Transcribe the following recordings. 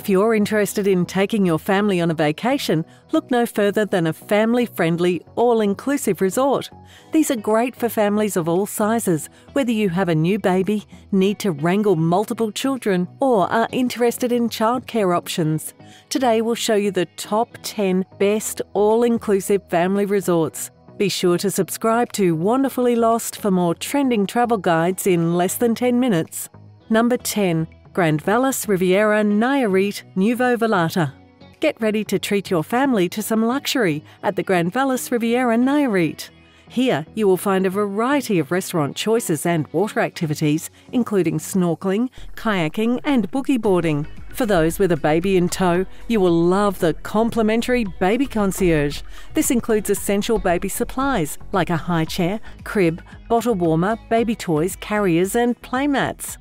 If you're interested in taking your family on a vacation, look no further than a family-friendly, all-inclusive resort. These are great for families of all sizes, whether you have a new baby, need to wrangle multiple children, or are interested in childcare options. Today we'll show you the top 10 best all-inclusive family resorts. Be sure to subscribe to Wonderfully Lost for more trending travel guides in less than 10 minutes. Number 10. Grand Velas Riviera Nayarit, Nuevo Vallarta. Get ready to treat your family to some luxury at the Grand Velas Riviera Nayarit. Here, you will find a variety of restaurant choices and water activities, including snorkeling, kayaking and boogie boarding. For those with a baby in tow, you will love the complimentary baby concierge. This includes essential baby supplies like a high chair, crib, bottle warmer, baby toys, carriers and playmats.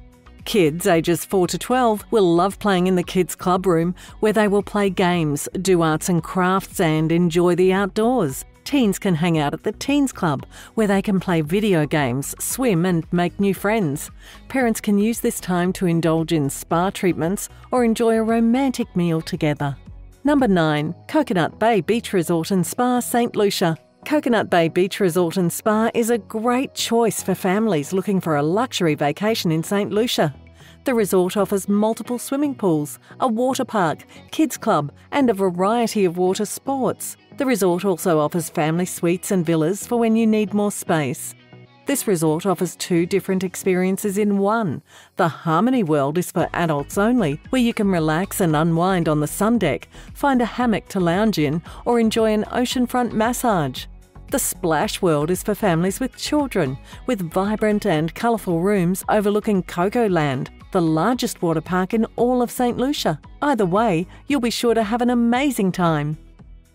Kids ages 4 to 12 will love playing in the kids' club room, where they will play games, do arts and crafts and enjoy the outdoors. Teens can hang out at the teens club, where they can play video games, swim and make new friends. Parents can use this time to indulge in spa treatments or enjoy a romantic meal together. Number 9. Coconut Bay Beach Resort and Spa, St Lucia. Coconut Bay Beach Resort and Spa is a great choice for families looking for a luxury vacation in St. Lucia. The resort offers multiple swimming pools, a water park, kids club, and a variety of water sports. The resort also offers family suites and villas for when you need more space. This resort offers two different experiences in one. The Harmony World is for adults only, where you can relax and unwind on the sun deck, find a hammock to lounge in, or enjoy an oceanfront massage. The Splash World is for families with children, with vibrant and colourful rooms overlooking Coco Land, the largest water park in all of St. Lucia. Either way, you'll be sure to have an amazing time.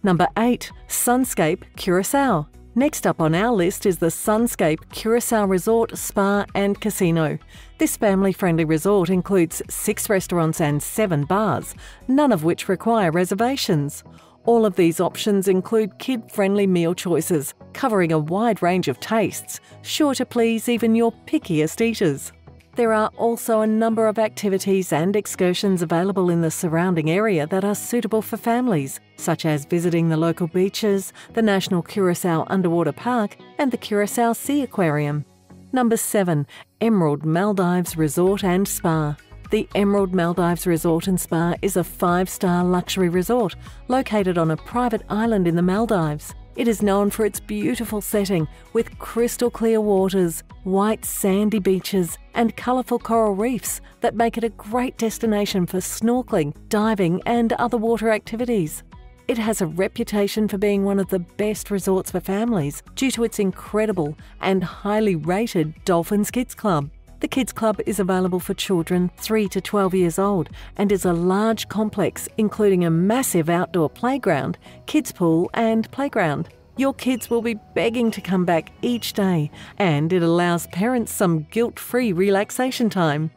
Number 8. Sunscape Curaçao. Next up on our list is the Sunscape Curaçao Resort, Spa and Casino. This family-friendly resort includes 6 restaurants and 7 bars, none of which require reservations. All of these options include kid-friendly meal choices, covering a wide range of tastes, sure to please even your pickiest eaters. There are also a number of activities and excursions available in the surrounding area that are suitable for families, such as visiting the local beaches, the National Curacao Underwater Park, and the Curacao Sea Aquarium. Number 7. Emerald Maldives Resort and Spa. The Emerald Maldives Resort and Spa is a 5-star luxury resort located on a private island in the Maldives. It is known for its beautiful setting with crystal clear waters, white sandy beaches and colourful coral reefs that make it a great destination for snorkeling, diving and other water activities. It has a reputation for being one of the best resorts for families due to its incredible and highly rated Dolphin Kids Club. The Kids Club is available for children 3 to 12 years old and is a large complex including a massive outdoor playground, kids pool and playground. Your kids will be begging to come back each day, and it allows parents some guilt-free relaxation time.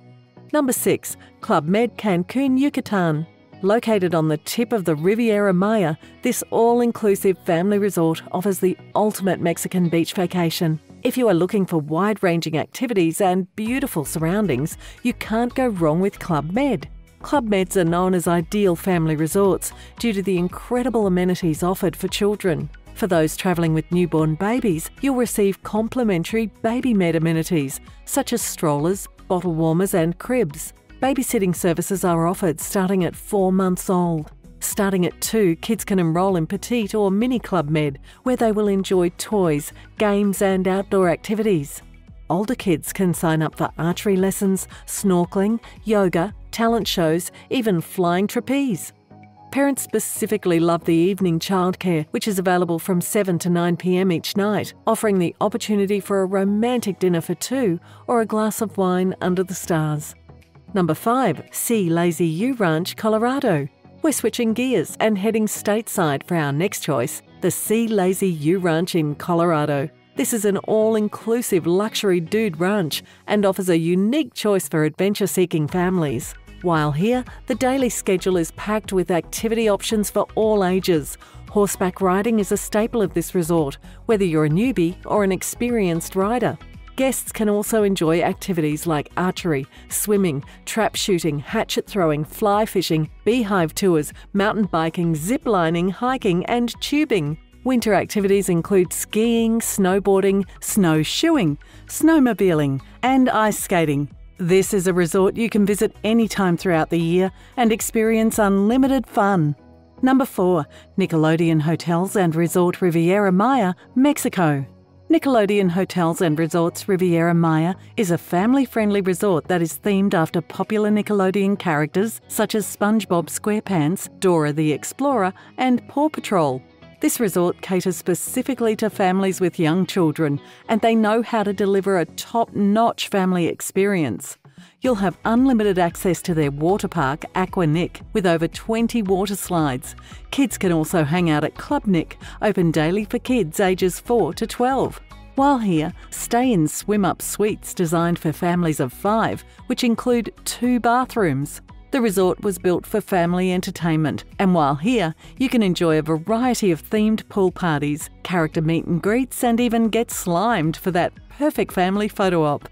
Number 6. Club Med Cancun, Yucatan. Located on the tip of the Riviera Maya, this all-inclusive family resort offers the ultimate Mexican beach vacation. If you are looking for wide-ranging activities and beautiful surroundings, you can't go wrong with Club Med. Club Meds are known as ideal family resorts due to the incredible amenities offered for children. For those travelling with newborn babies, you'll receive complimentary baby med amenities such as strollers, bottle warmers and cribs. Babysitting services are offered starting at 4 months old. Starting at 2, kids can enroll in Petite or Mini Club Med, where they will enjoy toys, games and outdoor activities. Older kids can sign up for archery lessons, snorkeling, yoga, talent shows, even flying trapeze. Parents specifically love the evening childcare, which is available from 7 to 9 PM each night, offering the opportunity for a romantic dinner for 2 or a glass of wine under the stars. Number 5. C Lazy U Ranch, Colorado. We're switching gears and heading stateside for our next choice, the C Lazy U Ranch in Colorado. This is an all-inclusive luxury dude ranch and offers a unique choice for adventure-seeking families. While here, the daily schedule is packed with activity options for all ages. Horseback riding is a staple of this resort, whether you're a newbie or an experienced rider. Guests can also enjoy activities like archery, swimming, trap shooting, hatchet throwing, fly fishing, beehive tours, mountain biking, zip lining, hiking and tubing. Winter activities include skiing, snowboarding, snowshoeing, snowmobiling and ice skating. This is a resort you can visit anytime throughout the year and experience unlimited fun. Number 4. Nickelodeon Hotels and Resort Riviera Maya, Mexico. Nickelodeon Hotels and Resorts Riviera Maya is a family-friendly resort that is themed after popular Nickelodeon characters such as SpongeBob SquarePants, Dora the Explorer, and Paw Patrol. This resort caters specifically to families with young children, and they know how to deliver a top-notch family experience. You'll have unlimited access to their water park, Aqua Nick, with over 20 water slides. Kids can also hang out at Club Nick, open daily for kids ages 4 to 12. While here, stay in swim-up suites designed for families of 5, which include 2 bathrooms. The resort was built for family entertainment, and while here, you can enjoy a variety of themed pool parties, character meet and greets, and even get slimed for that perfect family photo op.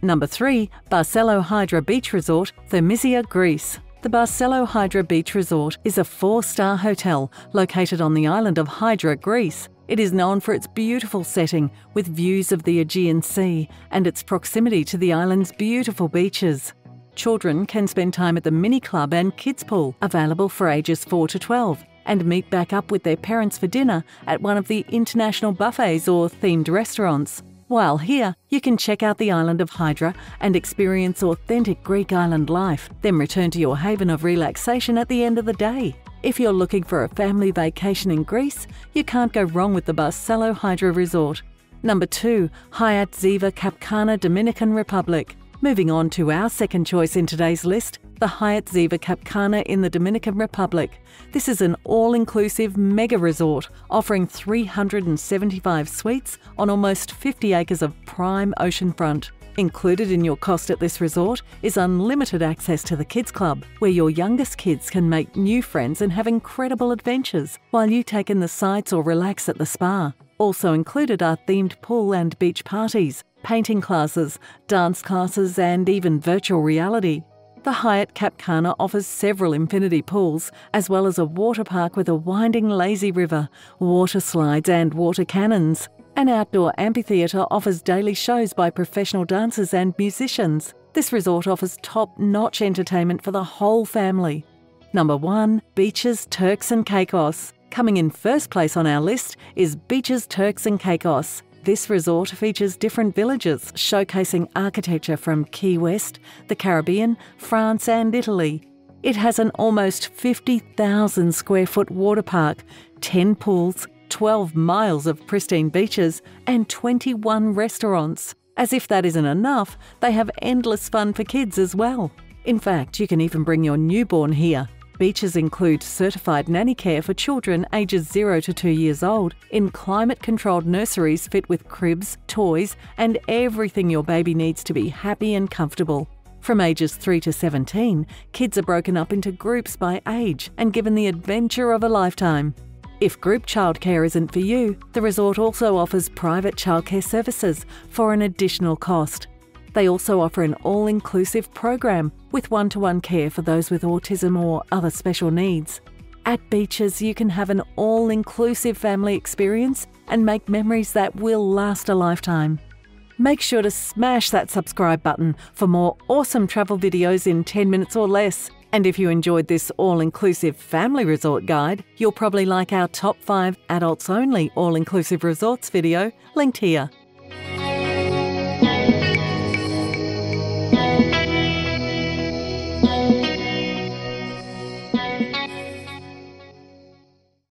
Number 3. Barcelo Hydra Beach Resort, Thermisia, Greece. The Barcelo Hydra Beach Resort is a 4-star hotel located on the island of Hydra, Greece. It is known for its beautiful setting with views of the Aegean Sea and its proximity to the island's beautiful beaches. Children can spend time at the mini club and kids pool, available for ages 4 to 12, and meet back up with their parents for dinner at one of the international buffets or themed restaurants. While here, you can check out the island of Hydra and experience authentic Greek island life, then return to your haven of relaxation at the end of the day. If you're looking for a family vacation in Greece, you can't go wrong with the Barcelo Hydra Resort. Number 2. Hyatt Ziva Cap Cana, Dominican Republic. Moving on to our second choice in today's list, the Hyatt Ziva Cap Cana in the Dominican Republic. This is an all-inclusive mega resort offering 375 suites on almost 50 acres of prime oceanfront. Included in your cost at this resort is unlimited access to the kids club, where your youngest kids can make new friends and have incredible adventures while you take in the sights or relax at the spa. Also included are themed pool and beach parties, painting classes, dance classes and even virtual reality. The Hyatt Cap Cana offers several infinity pools as well as a water park with a winding lazy river, water slides and water cannons. An outdoor amphitheatre offers daily shows by professional dancers and musicians. This resort offers top-notch entertainment for the whole family. Number 1. Beaches, Turks and Caicos. Coming in first place on our list is Beaches, Turks and Caicos. This resort features different villages, showcasing architecture from Key West, the Caribbean, France and Italy. It has an almost 50,000 square foot water park, 10 pools, 12 miles of pristine beaches and 21 restaurants. As if that isn't enough, they have endless fun for kids as well. In fact, you can even bring your newborn here. Beaches include certified nanny care for children ages 0 to 2 years old in climate-controlled nurseries fit with cribs, toys and everything your baby needs to be happy and comfortable. From ages 3 to 17, kids are broken up into groups by age and given the adventure of a lifetime. If group childcare isn't for you, the resort also offers private childcare services for an additional cost. They also offer an all-inclusive program with one-to-one care for those with autism or other special needs. At Beaches, you can have an all-inclusive family experience and make memories that will last a lifetime. Make sure to smash that subscribe button for more awesome travel videos in 10 minutes or less. And if you enjoyed this all-inclusive family resort guide, you'll probably like our top 5 adults-only all-inclusive resorts video linked here.